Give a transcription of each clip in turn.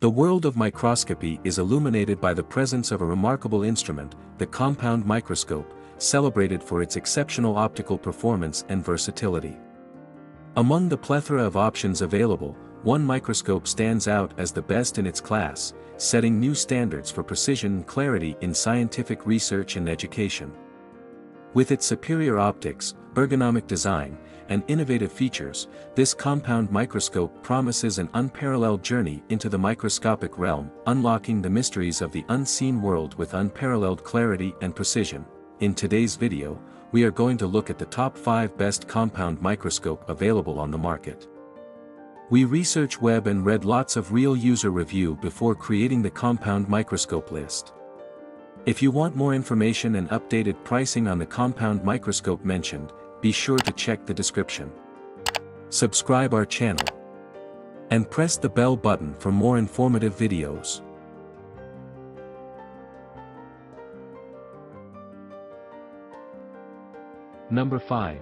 The world of microscopy is illuminated by the presence of a remarkable instrument, the compound microscope, celebrated for its exceptional optical performance and versatility. Among the plethora of options available, one microscope stands out as the best in its class, setting new standards for precision and clarity in scientific research and education. With its superior optics, ergonomic design, and innovative features, this compound microscope promises an unparalleled journey into the microscopic realm, unlocking the mysteries of the unseen world with unparalleled clarity and precision. In today's video, we are going to look at the top 5 best compound microscope available on the market. We researched web and read lots of real user review before creating the compound microscope list. If you want more information and updated pricing on the compound microscope mentioned, be sure to check the description. Subscribe our channel and press the bell button for more informative videos. Number 5.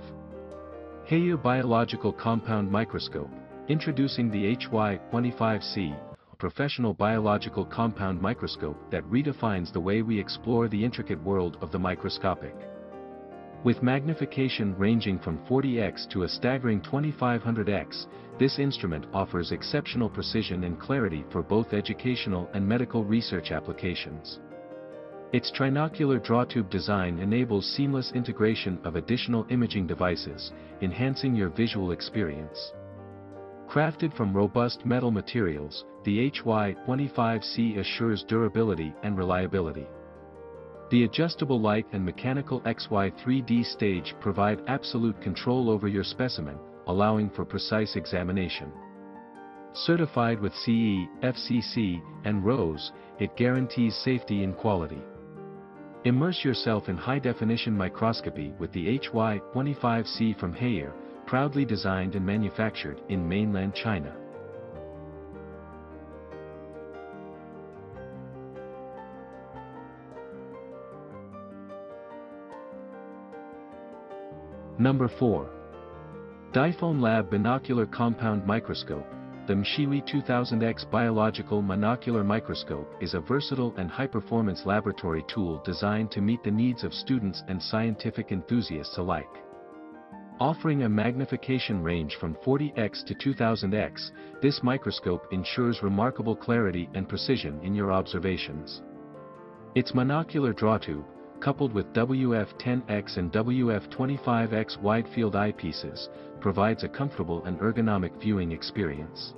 HAYEAR Biological Compound Microscope. Introducing the HY25C, a professional biological compound microscope that redefines the way we explore the intricate world of the microscopic. With magnification ranging from 40x to a staggering 2500x, this instrument offers exceptional precision and clarity for both educational and medical research applications. Its trinocular drawtube design enables seamless integration of additional imaging devices, enhancing your visual experience. Crafted from robust metal materials, the HY25C assures durability and reliability. The adjustable light and mechanical XY 3D stage provide absolute control over your specimen, allowing for precise examination. Certified with CE, FCC, and ROSE, it guarantees safety and quality. Immerse yourself in high-definition microscopy with the HY25C from HAYEAR, proudly designed and manufactured in mainland China. Number 4. DIYPHONE Lab Binocular Compound Microscope. The Mshiwi 2000x Biological Monocular Microscope is a versatile and high-performance laboratory tool designed to meet the needs of students and scientific enthusiasts alike. Offering a magnification range from 40x to 2000x, this microscope ensures remarkable clarity and precision in your observations. Its monocular drawtube, coupled with WF-10x and WF-25x wide-field eyepieces, provides a comfortable and ergonomic viewing experience.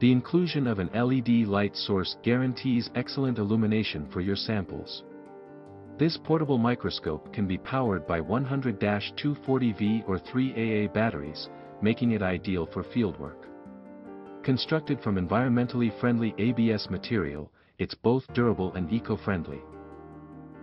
The inclusion of an LED light source guarantees excellent illumination for your samples. This portable microscope can be powered by 100-240V or 3 AA batteries, making it ideal for fieldwork. Constructed from environmentally friendly ABS material, it's both durable and eco-friendly.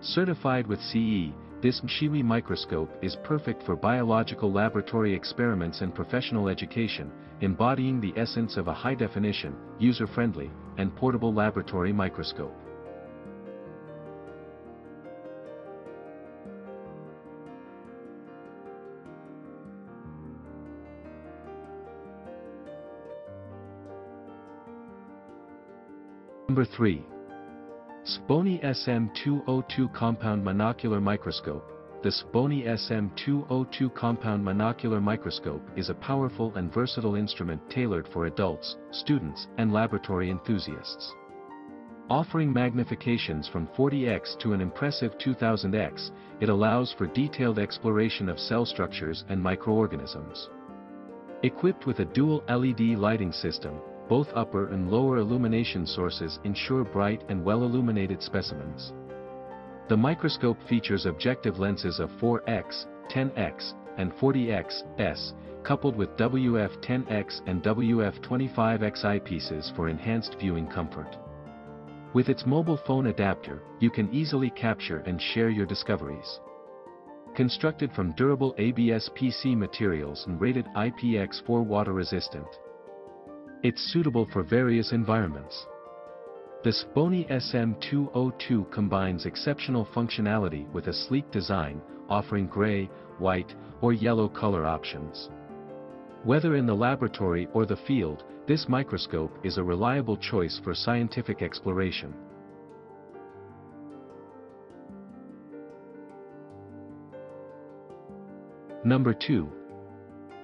Certified with CE, this Mshiwi microscope is perfect for biological laboratory experiments and professional education, embodying the essence of a high-definition, user-friendly, and portable laboratory microscope. Number 3. SVBONY SM202 Compound Monocular Microscope. The SVBONY SM202 Compound Monocular Microscope is a powerful and versatile instrument tailored for adults, students, and laboratory enthusiasts. Offering magnifications from 40x to an impressive 2000x, it allows for detailed exploration of cell structures and microorganisms. Equipped with a dual LED lighting system, both upper and lower illumination sources ensure bright and well-illuminated specimens. The microscope features objective lenses of 4x, 10x, and 40x, coupled with WF-10x and WF-25x eyepieces for enhanced viewing comfort. With its mobile phone adapter, you can easily capture and share your discoveries. Constructed from durable ABS-PC materials and rated IPX4 water-resistant, it's suitable for various environments. The SVBONY SM202 combines exceptional functionality with a sleek design, offering gray, white, or yellow color options. Whether in the laboratory or the field, this microscope is a reliable choice for scientific exploration. Number 2.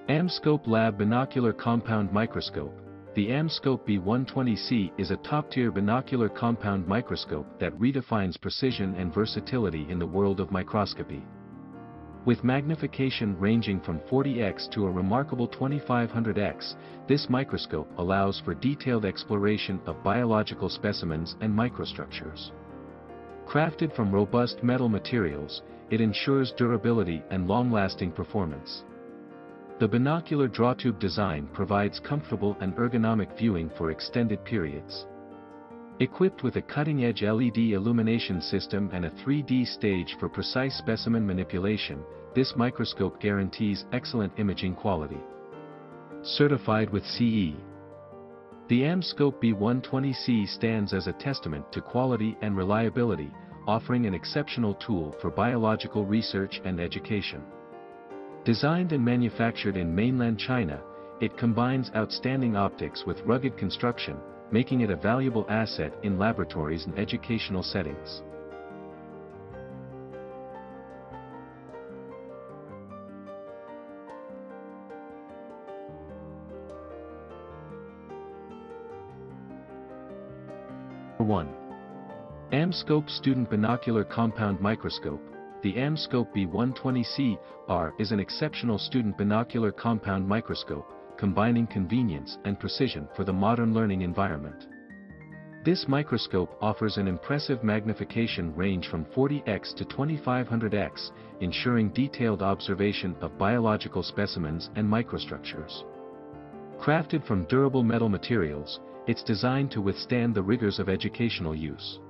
AmScope Lab Binocular Compound Microscope. The AmScope B120C is a top-tier binocular compound microscope that redefines precision and versatility in the world of microscopy. With magnification ranging from 40x to a remarkable 2500x, this microscope allows for detailed exploration of biological specimens and microstructures. Crafted from robust metal materials, it ensures durability and long-lasting performance. The binocular drawtube design provides comfortable and ergonomic viewing for extended periods. Equipped with a cutting-edge LED illumination system and a 3D stage for precise specimen manipulation, this microscope guarantees excellent imaging quality. Certified with CE. The AmScope B120C stands as a testament to quality and reliability, offering an exceptional tool for biological research and education. Designed and manufactured in mainland China, it combines outstanding optics with rugged construction, making it a valuable asset in laboratories and educational settings. Number 1. AmScope Student Binocular Compound Microscope. The AmScope B120C-R is an exceptional student binocular compound microscope, combining convenience and precision for the modern learning environment. This microscope offers an impressive magnification range from 40x to 2500x, ensuring detailed observation of biological specimens and microstructures. Crafted from durable metal materials, it's designed to withstand the rigors of educational use.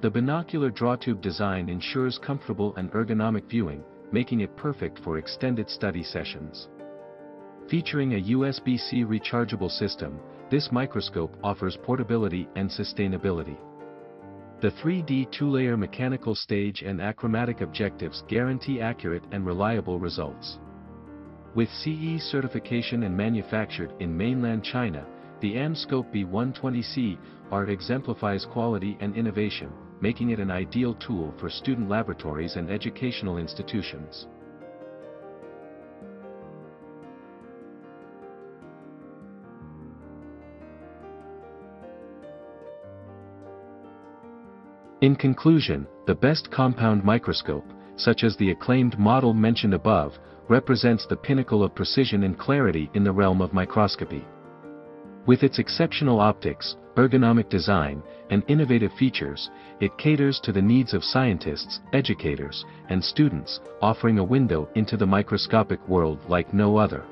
The binocular drawtube design ensures comfortable and ergonomic viewing, making it perfect for extended study sessions. Featuring a USB-C rechargeable system, this microscope offers portability and sustainability. The 3D two-layer mechanical stage and achromatic objectives guarantee accurate and reliable results. With CE certification and manufactured in mainland China, the AmScope B120C-R exemplifies quality and innovation, making it an ideal tool for student laboratories and educational institutions. In conclusion, the best compound microscope, such as the acclaimed model mentioned above, represents the pinnacle of precision and clarity in the realm of microscopy. With its exceptional optics, ergonomic design, and innovative features, it caters to the needs of scientists, educators, and students, offering a window into the microscopic world like no other.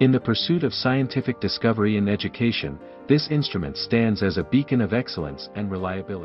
In the pursuit of scientific discovery and education, this instrument stands as a beacon of excellence and reliability.